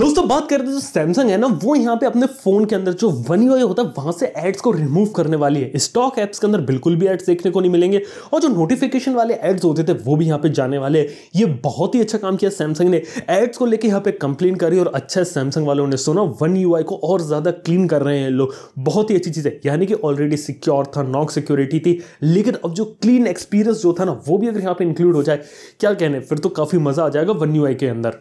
दोस्तों बात करते हैं जो सैमसंग है ना वो यहाँ पे अपने फोन के अंदर जो वन यूआई होता है वहां से एड्स को रिमूव करने वाली है। स्टॉक एप्स के अंदर बिल्कुल भी एड्स देखने को नहीं मिलेंगे और जो नोटिफिकेशन वाले एड्स होते थे वो भी यहाँ पे जाने वाले। ये बहुत ही अच्छा काम किया सैमसंग ने, एड्स को लेकर यहाँ पे कंप्लेन करी और अच्छा सैमसंग वालों ने सुना, वन यूआई को और ज्यादा क्लीन कर रहे हैं लोग। बहुत ही अच्छी चीज है, यानी कि ऑलरेडी सिक्योर था, नॉक सिक्योरिटी थी, लेकिन अब जो क्लीन एक्सपीरियंस जो था ना वो भी अगर यहाँ पे इंक्लूड हो जाए, क्या कहने, फिर तो काफी मजा आ जाएगा वन यूआई के अंदर।